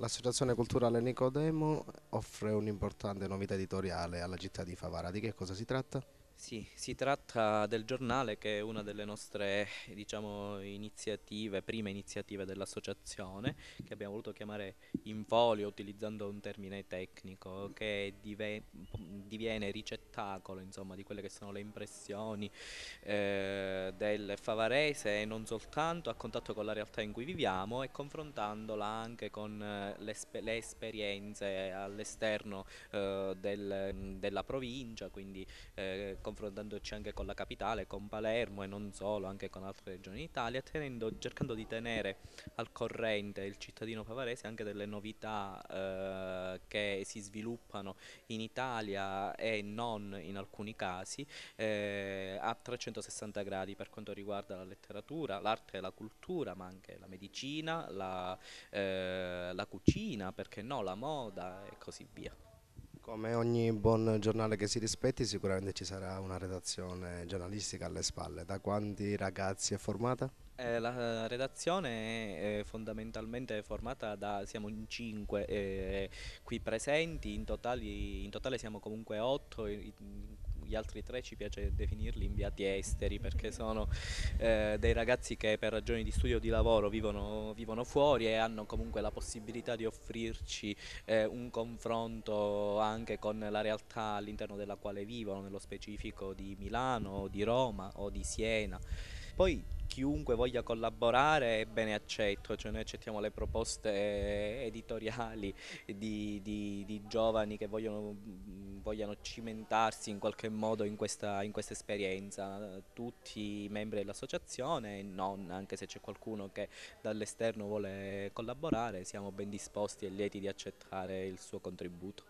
L'associazione culturale Nicodemo offre un'importante novità editoriale alla città di Favara. Di che cosa si tratta? Sì, si tratta del giornale che è una delle nostre, diciamo, prime iniziative dell'associazione, che abbiamo voluto chiamare In Folio utilizzando un termine tecnico, che diviene ricettacolo, insomma, di quelle che sono le impressioni del favarese, e non soltanto, a contatto con la realtà in cui viviamo e confrontandola anche con le esperienze all'esterno della provincia, quindi confrontandoci anche con la capitale, con Palermo e non solo, anche con altre regioni d'Italia, cercando di tenere al corrente il cittadino favarese anche delle novità che si sviluppano in Italia e non, in alcuni casi, a 360 gradi per quanto riguarda la letteratura, l'arte e la cultura, ma anche la medicina, la cucina, perché no, la moda e così via. Come ogni buon giornale che si rispetti, sicuramente ci sarà una redazione giornalistica alle spalle. Da quanti ragazzi è formata? La redazione è fondamentalmente formata da, siamo in 5 qui presenti, in totale siamo comunque 8, gli altri 3 ci piace definirli inviati esteri, perché sono dei ragazzi che per ragioni di studio o di lavoro vivono fuori e hanno comunque la possibilità di offrirci un confronto anche con la realtà all'interno della quale vivono, nello specifico di Milano, o di Roma o di Siena. Poi chiunque voglia collaborare è ben accetto, cioè noi accettiamo le proposte editoriali di giovani che vogliano cimentarsi in qualche modo in questa esperienza, tutti i membri dell'associazione e non, anche se c'è qualcuno che dall'esterno vuole collaborare, siamo ben disposti e lieti di accettare il suo contributo.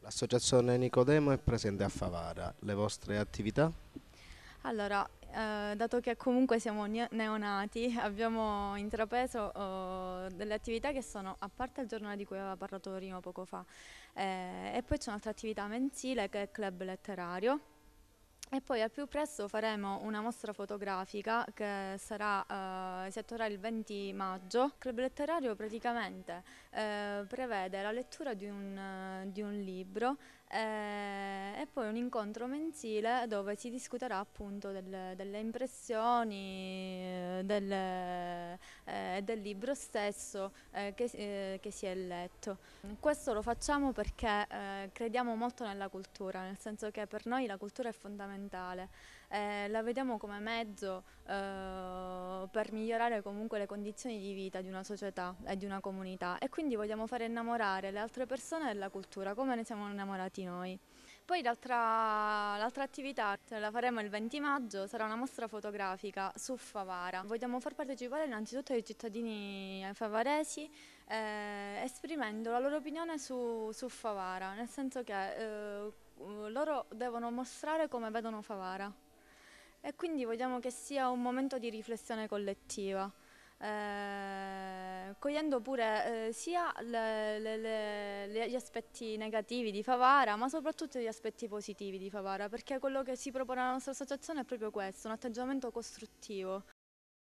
L'associazione Nicodemo è presente a Favara, le vostre attività? Allora, dato che comunque siamo neonati, abbiamo intrapreso delle attività che sono, a parte il giornale di cui aveva parlato Rino poco fa, e poi c'è un'altra attività mensile che è il club letterario, e poi al più presto faremo una mostra fotografica che sarà, si attuerà il 20 maggio. Il club letterario praticamente prevede la lettura di un libro e poi un incontro mensile dove si discuterà appunto delle impressioni del libro stesso che si è letto. Questo lo facciamo perché crediamo molto nella cultura, nel senso che per noi la cultura è fondamentale, la vediamo come mezzo per migliorare comunque le condizioni di vita di una società e di una comunità, e quindi vogliamo fare innamorare le altre persone della cultura come ne siamo innamorati noi. Poi l'altra attività la faremo il 20 maggio, sarà una mostra fotografica su Favara. Vogliamo far partecipare innanzitutto i cittadini favaresi esprimendo la loro opinione su Favara, nel senso che loro devono mostrare come vedono Favara, e quindi vogliamo che sia un momento di riflessione collettiva, cogliendo pure sia gli aspetti negativi di Favara, ma soprattutto gli aspetti positivi di Favara, perché quello che si propone alla nostra associazione è proprio questo, un atteggiamento costruttivo